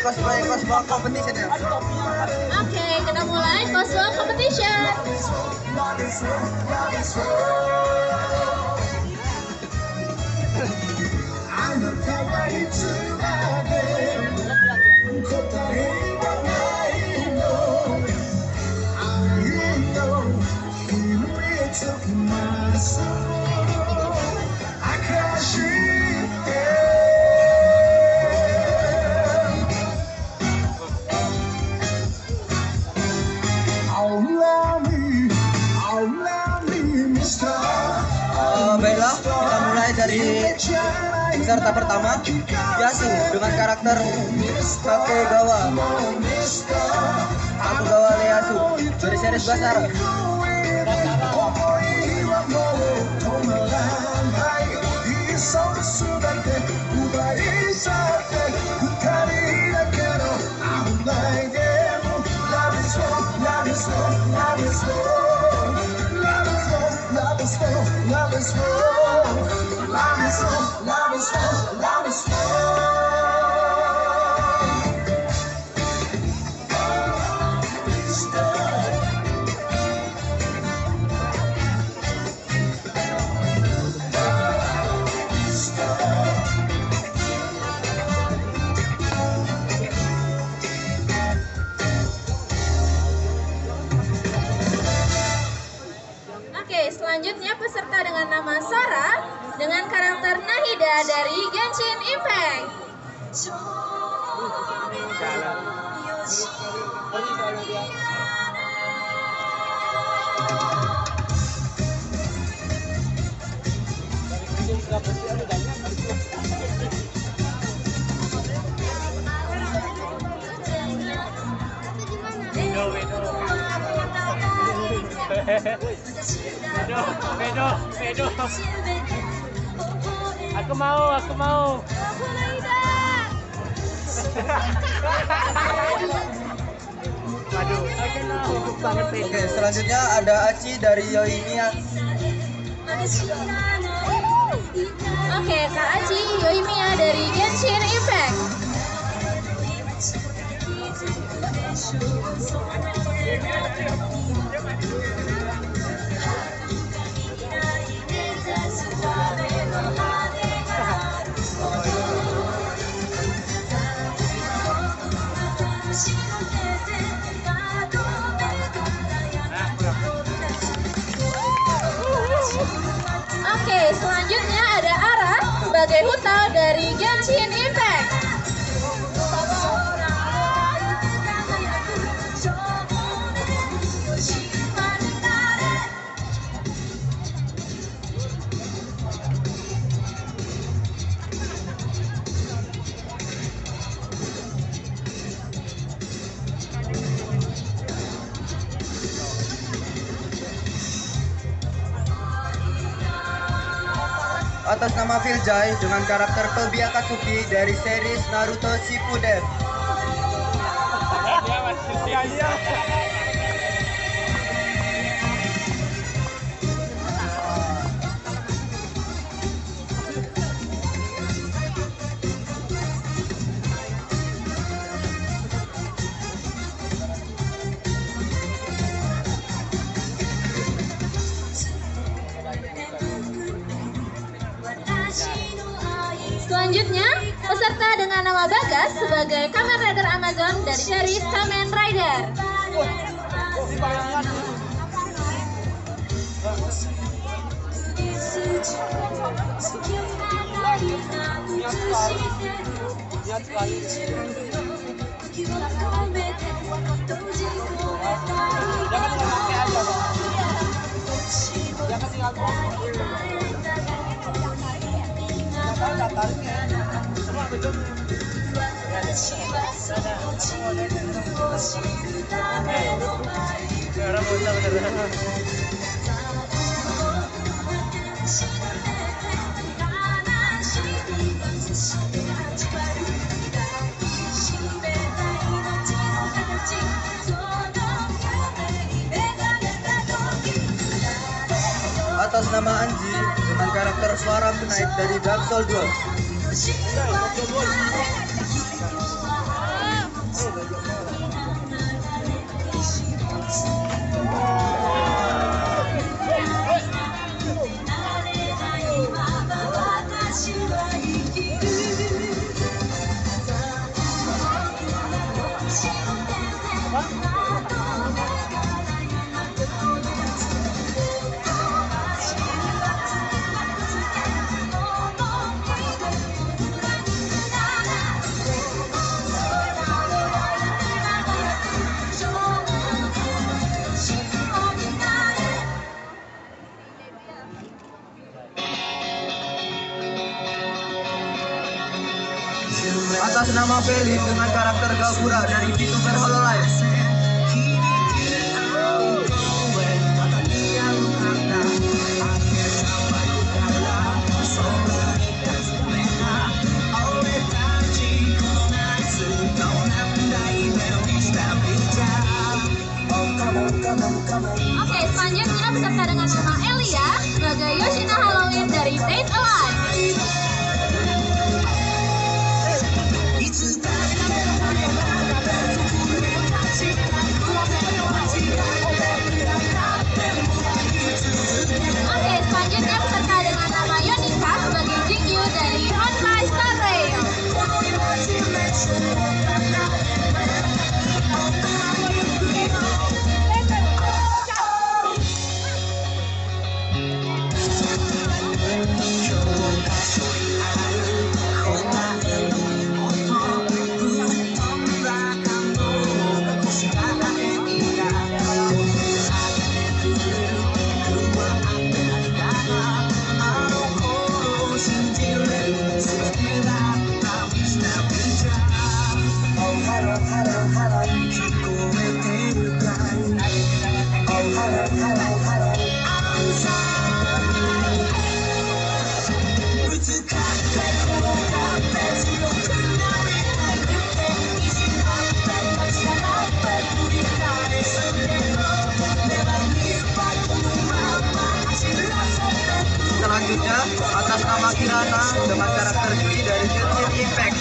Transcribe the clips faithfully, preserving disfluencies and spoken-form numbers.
cosplay cosplay cosplay competition ya. Oke, kita mulai cosplay competition. Baiklah, kita mulai dari peserta pertama, Yasu dengan karakter Tokugawa Tokugawa Yasu dari series Basara. Love is war, love is war, love is war, love is Selanjutnya peserta dengan nama Sarah dengan karakter Nahida dari Genshin Impact. Bedo, bedo, bedo. Aku mau, aku mau. Aku Naida. Aduh, aku mau. Oke, selanjutnya ada Aci dari Yoimiya. Oke, Kak Aci Yoimiya dari Genshin Impact. Oke, selanjutnya ada Ara sebagai Hu Tao dari Genshin Impact. Atas nama Viljay dengan karakter Tobi Akatsuki dari series Naruto Shippuden. Selanjutnya, peserta dengan nama Bagas sebagai Kamen Rider Amazon dari seri Kamen Rider. Atas nama Anji dengan karakter suara penaik dari Damsel dua. ditempelin dengan karakter Kaohura dari VTuber Hololive. Oke, selanjutnya beserta dengan nama Ellie ya, sebagai Yoshina Halloween dari Date Alive. Oke, selanjutnya beserta dengan nama Yonika sebagai Jingyu dari On My Star Rail. Selanjutnya atas nama Kirana dengan karakter Juli dari Genshin Impact.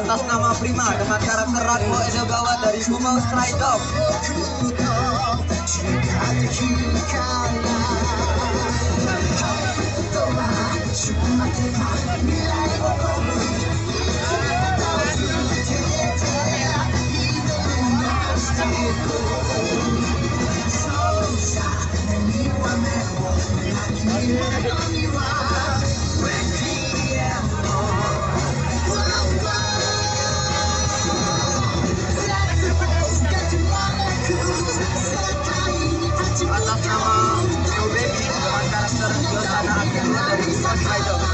Atas nama Prima dengan karakter Ranwo Edogawa dari Bungo Stray Dogs. Atas nama Ruben dengan karakter Yoshana Akira dari Bungo Stray Dogs.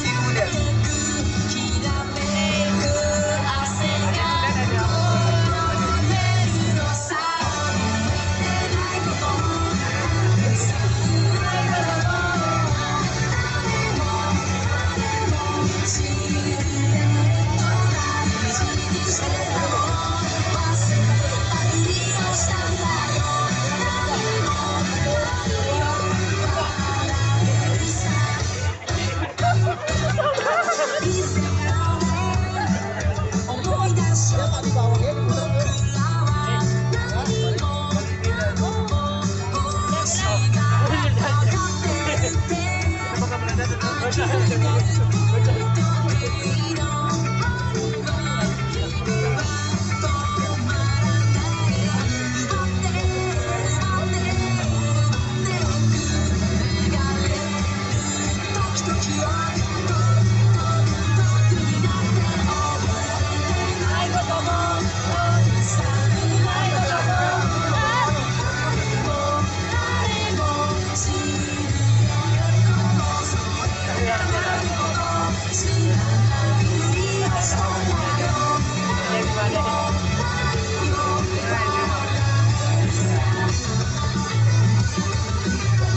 Shippuden.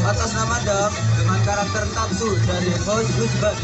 Atas nama Dam dengan karakter Tatsu dari House Gusbang.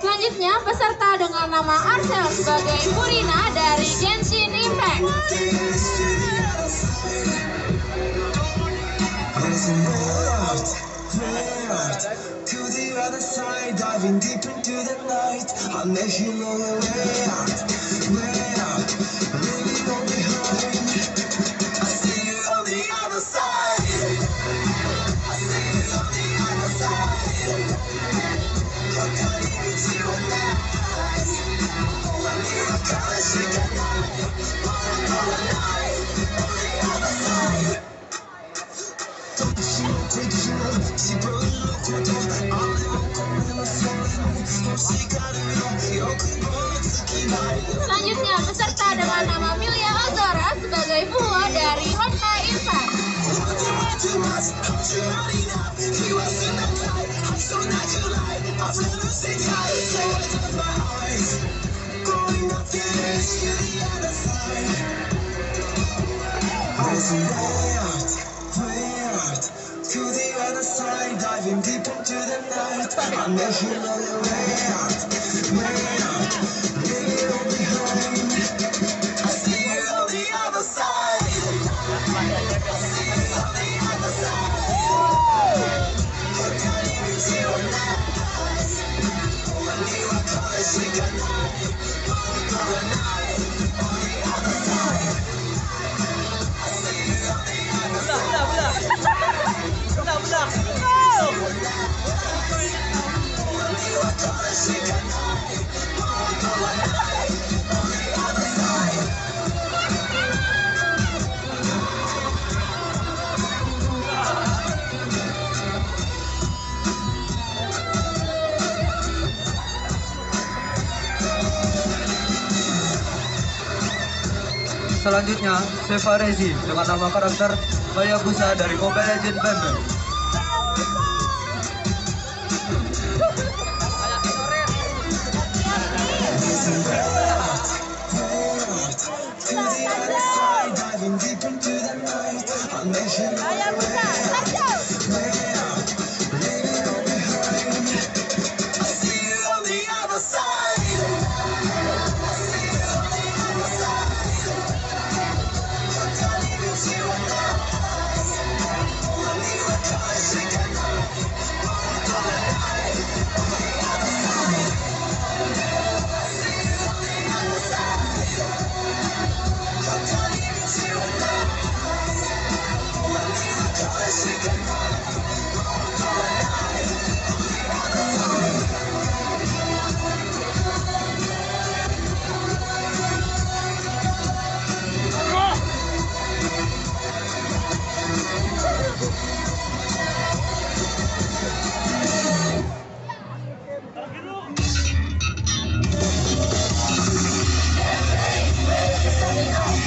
Selanjutnya peserta dengan nama Arcel sebagai Purina dari Genshin Impact. Selanjutnya peserta dengan nama Milia Ozora sebagai Buho dari Honda Impact. She got Selanjutnya, Seva Rezi dengan nama karakter Bayabusa dari Mobile Legends Bang Bang.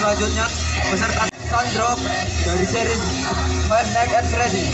Selanjutnya, peserta Sandrop dari seri Fun Night and Freddy.